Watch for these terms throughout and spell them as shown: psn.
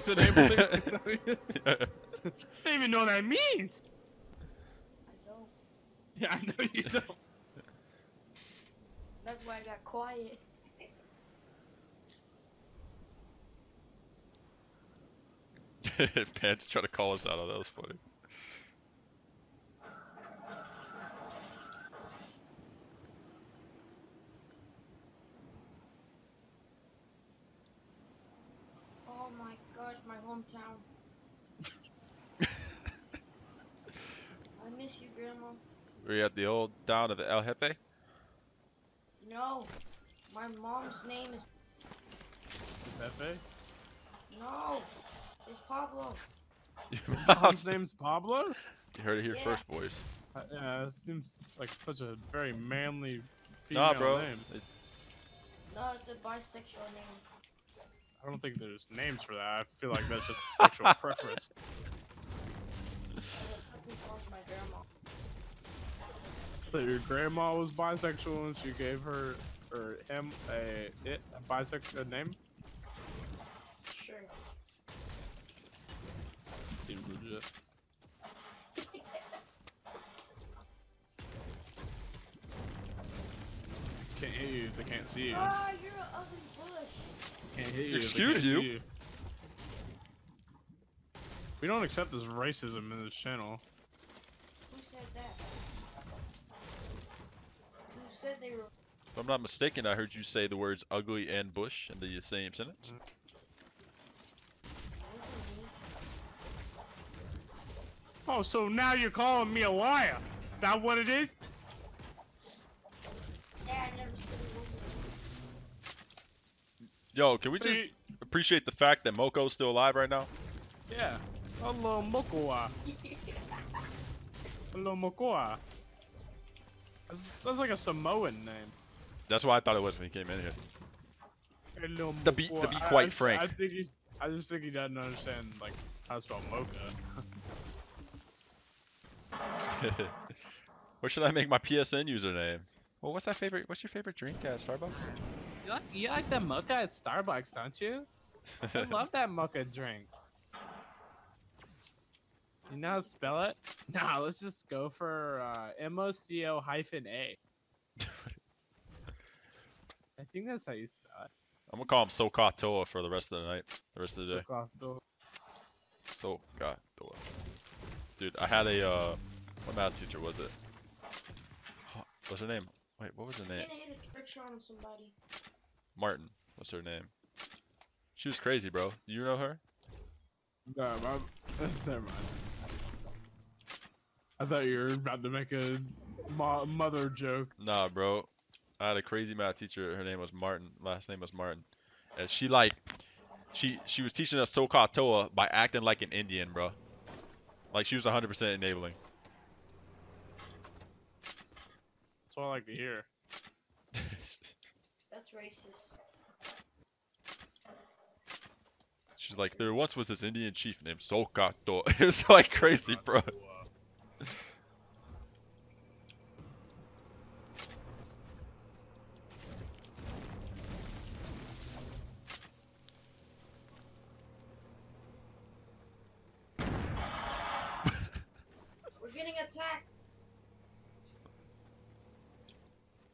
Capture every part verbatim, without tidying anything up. said everything. I don't even know what that means. I don't. Yeah, I know you don't. That's why I got quiet. Pants try to call us out. Oh, that was funny. Oh my gosh, my hometown. I miss you, Grandma. Were you at the old town of El Jefe? No, my mom's name is. Is that Jefe? No. It's Pablo. Your mom's name's Pablo? You heard it here yeah. first, boys. Uh, yeah, it seems like such a very manly female nah, bro. name. It... No, it's a bisexual name. I don't think there's names for that. I feel like that's just a sexual preference. So your grandma was bisexual and she gave her or him a, it, a bisexual name? Sure. Legit. Can't hear you if they can't see you. Ah, you're an ugly bush. Can't hear you. Excuse you. you. We don't accept this racism in this channel. Who said that? Who said they were? If I'm not mistaken, I heard you say the words ugly and bush in the same sentence. Mm-hmm. Oh, so now you're calling me a liar? Is that what it is? Yeah, I never said it. Yo, can we just Please. appreciate the fact that Moko's still alive right now? Yeah. Hello, Mokoa. Hello, Mokoa. That's, that's like a Samoan name. That's what I thought it was when he came in here. Hello, Mokoa. To be, to be quite I, I, frank. I, think he, I just think he doesn't understand like how to spell Moka. What should I make my P S N username? Well, what's that favorite? What's your favorite drink at Starbucks? You like, you like the mocha at Starbucks, don't you? I love that mocha drink. You know how to spell it? Nah, let's just go for uh, M O C O hyphen A. I think that's how you spell it. I'm gonna call him Sokatoa for the rest of the night, the rest of the day. Sokatoa. Sokatoa. Dude, I had a, uh, what math teacher was it? What's her name? Wait, what was her name? I hit a trick shot on somebody. Martin, what's her name? She was crazy, bro. Do you know her? No, I'm, never mind. I thought you were about to make a mo mother joke. Nah, bro. I had a crazy math teacher. Her name was Martin. Last name was Martin. And she, like, she, she was teaching us Sokatoa by acting like an Indian, bro. Like, she was one hundred percent enabling. That's what I like to hear. That's racist. She's like, there once was this Indian chief named Sokato. It was like crazy, bro.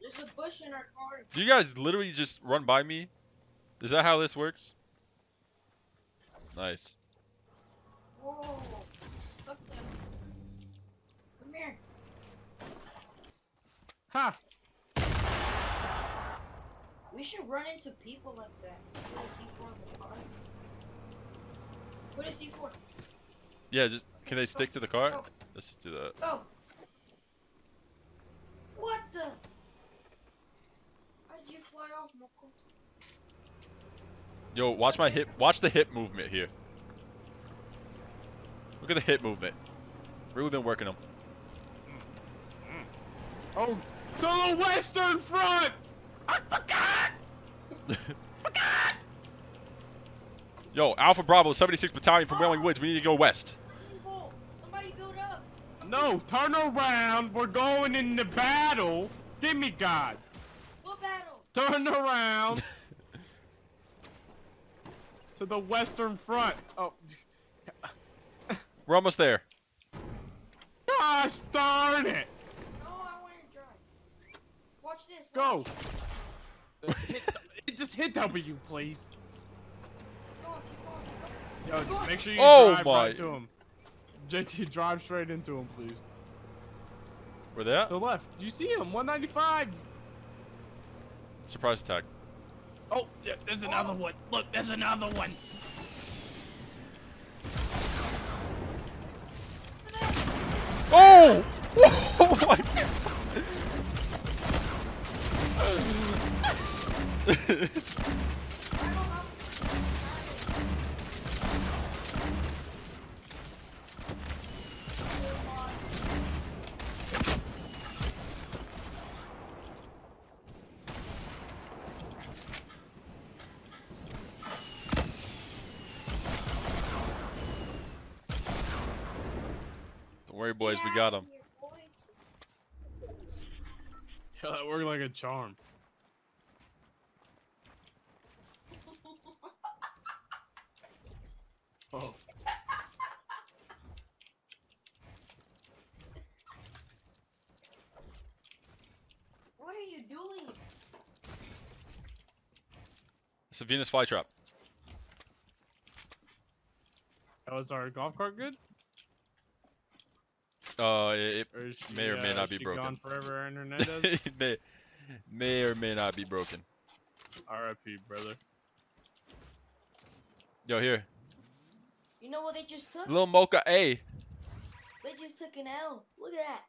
There's a bush in our car. Do you guys literally just run by me? Is that how this works? Nice. Whoa, stuck them. Come here. Ha! Huh. We should run into people like that. Put a C four in the car. Put a C four. Yeah, just can they stick to the car? Go. Let's just do that. Go. What the? You fly off, Moko. Yo, watch my hip. Watch the hip movement here. Look at the hip movement. Really been working them. Oh, to the Western Front! I forgot! forgot! Yo, Alpha Bravo, seventy-sixth Battalion from oh. Wailing Woods. We need to go west. Somebody build up. No, turn around. We're going into battle. Demigod. Turn around! to the Western Front. Oh. We're almost there. Gosh darn it! No, I want to drive. Watch this. Go. Hit, just hit W, please. Yo, make sure you oh drive my. right to him. J T, drive straight into him, please. Where they at? To the left. You see him? one ninety-five. Surprise attack. Oh, yeah, there's another oh. one. Look, there's another one. Oh! Oh my God. Boys, we got him. Yeah, that worked like a charm. Oh. What are you doing? It's a Venus flytrap. Oh, is our golf cart good? Uh, it or she, may or may uh, not be broken. Forever, it may, may or may not be broken. R I P, brother. Yo, here. You know what they just took? Little Mocha A. They just took an L. Look at that.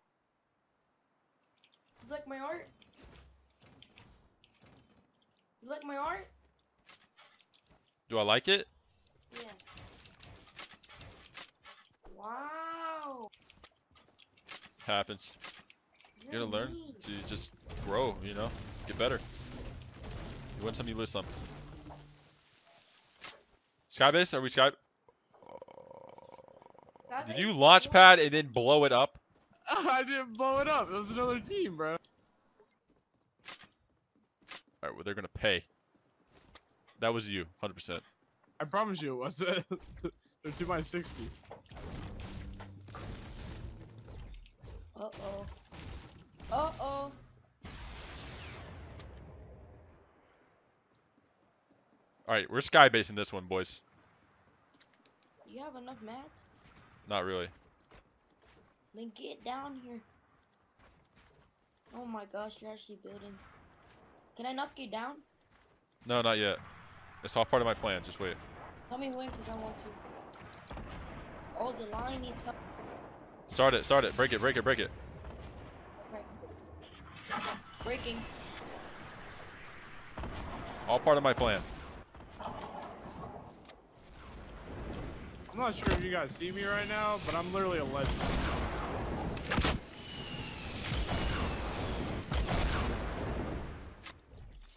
You like my art? You like my art? Do I like it? Yeah. Wow. Happens. You're gonna learn to just grow, you know, get better. You win some, you lose some. Skybase? Are we Sky? Oh. Did you launch pad and then blow it up? I didn't blow it up. It was another team, bro. All right, well they're gonna pay. That was you, one hundred percent. I promise you it wasn't. They're two by sixty. Uh oh. Uh oh. Alright, we're skybasing this one, boys. Do you have enough mats? Not really. Then get down here. Oh my gosh, you're actually building. Can I knock you down? No, not yet. It's all part of my plan, just wait. Tell me when, because I want to. Oh, the line needs help. Start it, start it, break it, break it, break it. Okay. Breaking. All part of my plan. I'm not sure if you guys see me right now, but I'm literally a legend.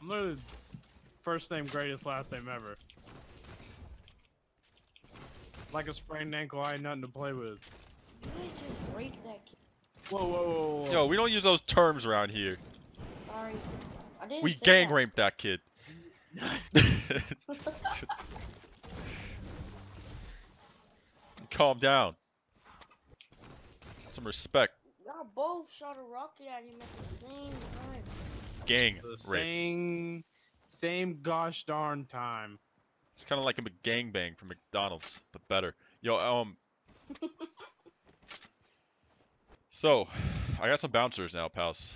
I'm literally first name, greatest, last name ever. Like a sprained ankle, I ain't nothing to play with. Whoa, whoa, whoa, whoa. Yo, we don't use those terms around here. Sorry. I didn't we gang that. raped that kid. Calm down. Some respect. Y'all both shot a rocket at him at the same time. Gang the rape. Same, same gosh darn time. It's kind of like a gangbang from McDonald's, but better. Yo, um. So, I got some bouncers now, pals.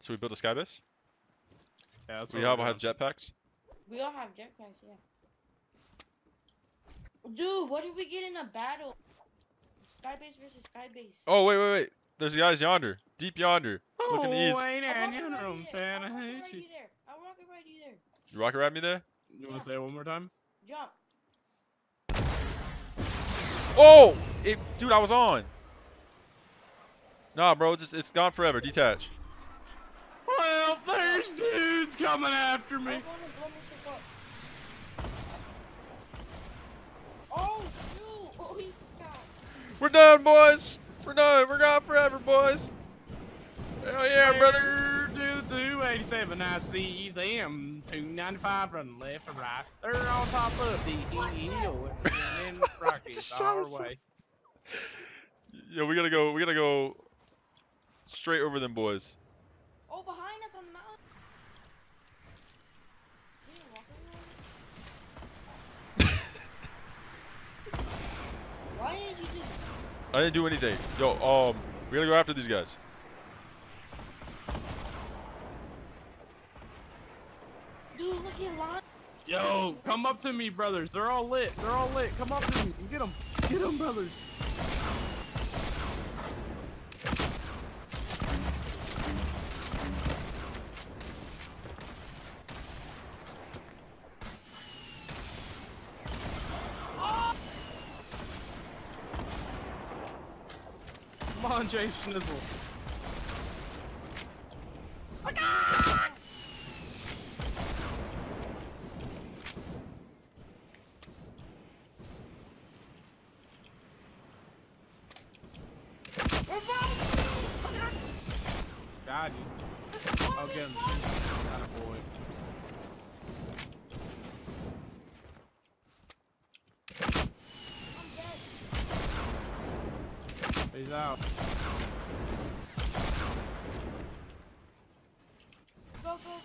Should we build a skybase? Yeah, that's we all have jetpacks? We all have jetpacks, yeah. Dude, what did we get in a battle? Skybase versus skybase. Oh, wait, wait, wait. There's guys yonder. Deep yonder. Oh, look in the east. Wait, I'm you know, right man, I'm I hate right you. There. I'm rocket right you there. You rocket right me there? You want to say it one more time? Jump. Oh! It, dude, I was on. Nah, bro, just, it's gone forever. Detach. Well, there's dudes coming after me. I oh, shoot. Oh, he got. We're done, boys. We're done. We're gone forever, boys. Hell yeah, brother. Dudes who eighty-seven, I see them. two ninety-five running left and right. They're on top of the hill and Rockies our way. Yo, we gotta go. We gotta go straight over them boys. Oh, behind us on the mountain. Why did you do? I didn't do anything. Yo, um, we gotta go after these guys. Dude, look at Lon. Yo, come up to me, brothers. They're all lit. They're all lit. Come up to me and get them. Get them, brothers. Come on, Jay Schnizzle. Oh, God! Got you. I'll get him. Got a boy. He's out. Go, go, go, go, go.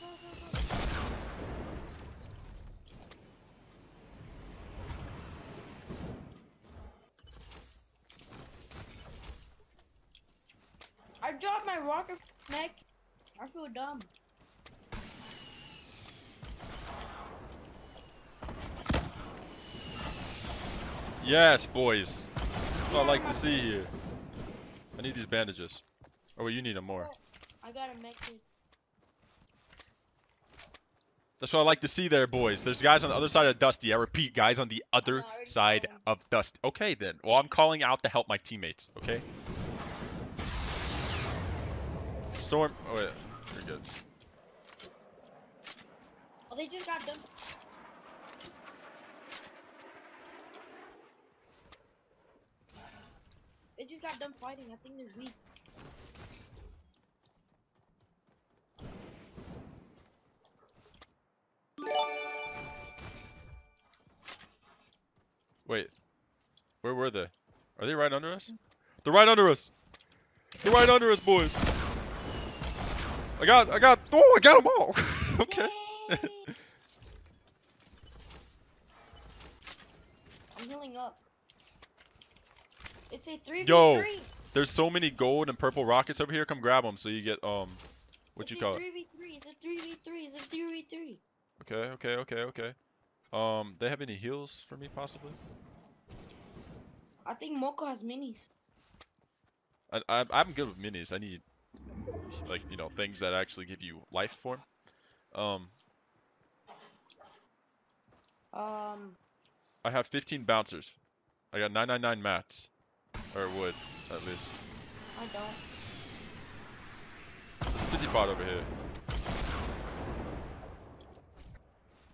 I dropped my rocket neck. I feel dumb. Yes, boys. That's what I like to see here. I need these bandages. Oh, well, you need them more. I got a med kit. That's what I like to see there, boys. There's guys on the other side of Dusty. I repeat, guys on the other side of Dusty. Okay, then. Well, I'm calling out to help my teammates, okay? Storm. Oh, yeah. We're good. Oh, they just got done. They just got done fighting. I think they're weak. Wait, where were they? Are they right under us? They're right under us. They're right under us, boys. I got, I got, oh, I got them all. Okay. I'm healing up. It's a three v three. Yo, there's so many gold and purple rockets over here. Come grab them so you get, um, what you call it? It's a three v three. It's a three v three. Okay, okay, okay, okay. Um, they have any heals for me, possibly? I think Mocha has minis. I, I, I'm good with minis. I need, like, you know, things that actually give you life form. Um. Um. I have fifteen bouncers. I got nine ninety-nine mats. Or wood, at least. I don't. There's a digipod over here.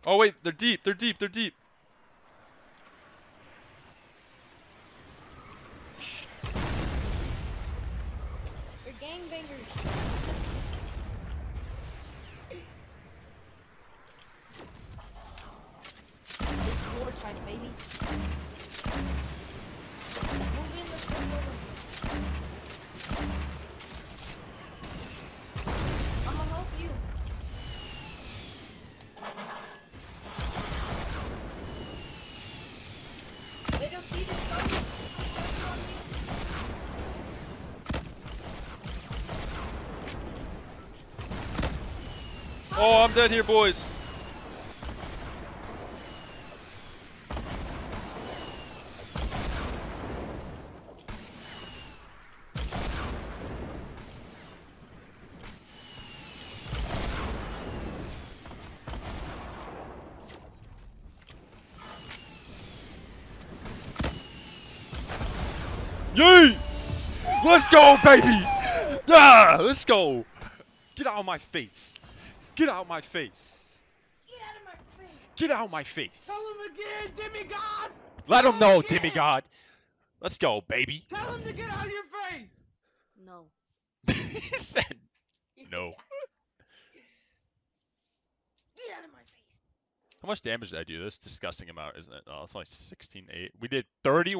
Oh wait, they're deep, they're deep, they're deep. They're gangbangers. It's war time, baby. Oh, I'm dead here, boys. Yay! Let's go, baby! Yeah, let's go! Get out of my face! Get out of my face! Get out of my face! Get out of my face! Tell him again, Demigod! Let him know, Demigod! Let's go, baby! Tell him to get out of your face! No. He said no. Get out of my face. How much damage did I do? That's a disgusting amount, isn't it? Oh, it's only sixteen eight. We did thirty-one.